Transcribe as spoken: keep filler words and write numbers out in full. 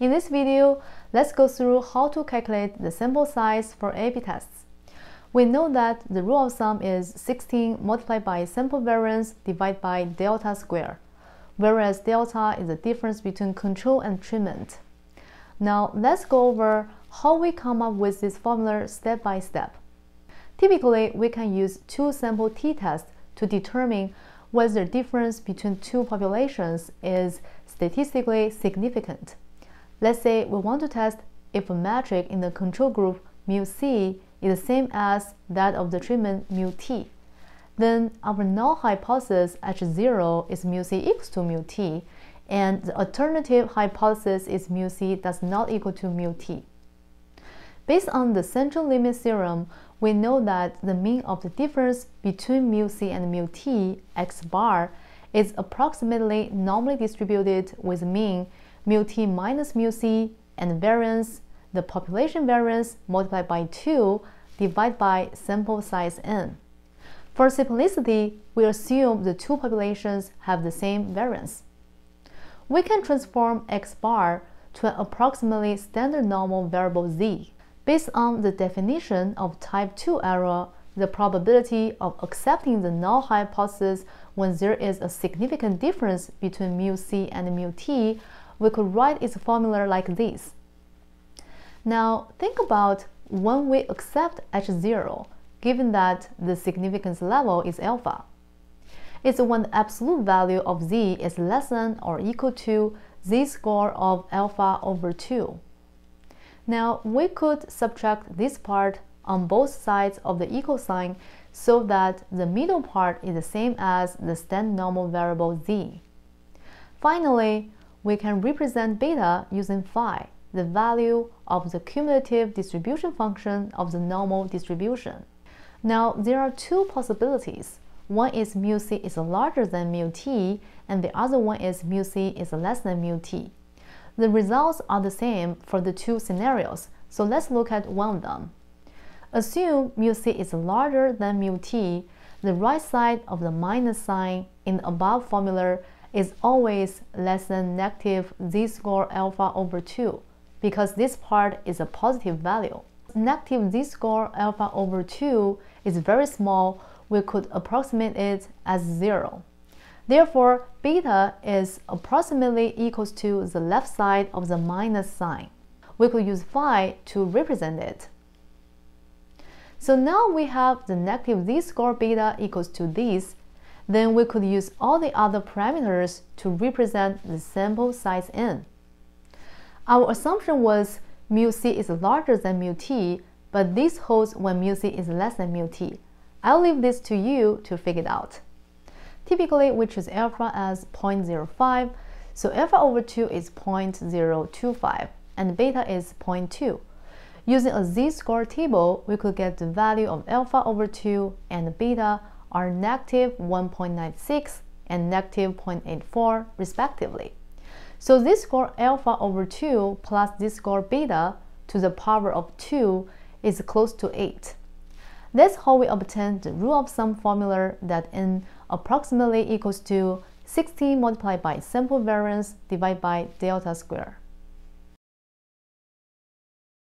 In this video, let's go through how to calculate the sample size for A B tests. We know that the rule of thumb is sixteen multiplied by sample variance divided by delta squared, whereas delta is the difference between control and treatment. Now let's go over how we come up with this formula step by step. Typically, we can use two sample t-tests to determine whether the difference between two populations is statistically significant. Let's say we want to test if a metric in the control group mu c is the same as that of the treatment mu t. Then our null hypothesis H zero is mu c equals to mu t, and the alternative hypothesis is mu c does not equal to mu t. Based on the central limit theorem, we know that the mean of the difference between mu c and mu t, x bar, is approximately normally distributed with mean mu t minus mu c and variance, the population variance multiplied by two divided by sample size n. For simplicity, we assume the two populations have the same variance. We can transform x bar to an approximately standard normal variable z. Based on the definition of type two error, the probability of accepting the null hypothesis when there is a significant difference between mu c and mu t, we could write its formula like this. Now think about when we accept H zero, given that the significance level is alpha. It's when the absolute value of z is less than or equal to z-score of alpha over two. Now we could subtract this part on both sides of the equal sign so that the middle part is the same as the standard normal variable z. Finally, we can represent beta using phi, the value of the cumulative distribution function of the normal distribution. Now there are two possibilities. One is mu c is larger than mu t, and the other one is mu c is less than mu t. The results are the same for the two scenarios, so let's look at one of them. Assume mu c is larger than mu t, the right side of the minus sign in the above formula is always less than negative z-score alpha over two, because this part is a positive value. Negative z-score alpha over two is very small, we could approximate it as zero. Therefore, beta is approximately equals to the left side of the minus sign. We could use phi to represent it. So now we have the negative z-score beta equals to this, then we could use all the other parameters to represent the sample size n. Our assumption was mu c is larger than mu t, but this holds when mu c is less than mu t. I'll leave this to you to figure it out. Typically, we choose alpha as zero point zero five, so alpha over two is zero point zero two five, and beta is zero point two. Using a z-score table, we could get the value of alpha over two and beta are negative one point nine six and negative zero point eight four respectively. So z-score alpha over two plus z-score beta to the power of two is close to eight. That's how we obtain the rule of thumb formula that n approximately equals to sixteen multiplied by sample variance divided by delta squared.